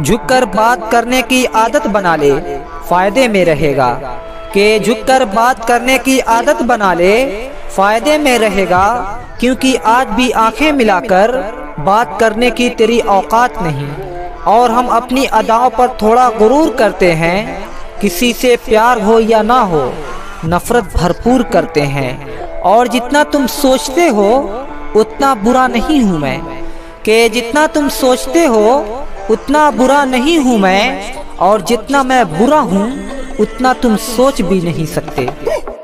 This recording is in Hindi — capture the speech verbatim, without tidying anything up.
झुककर बात करने की आदत बना ले, फायदे में रहेगा। के झुककर बात करने की आदत बना ले, फायदे में रहेगा, क्योंकि आज भी आंखें मिलाकर बात करने की तेरी औकात नहीं। और हम अपनी अदाओं पर थोड़ा गुरूर करते हैं, किसी से प्यार हो या ना हो, नफरत भरपूर करते हैं। और जितना तुम सोचते हो उतना बुरा नहीं हूँ मैं, के जितना तुम सोचते हो उतना बुरा नहीं हूँ मैं, और जितना मैं बुरा हूँ उतना तुम सोच भी नहीं सकते।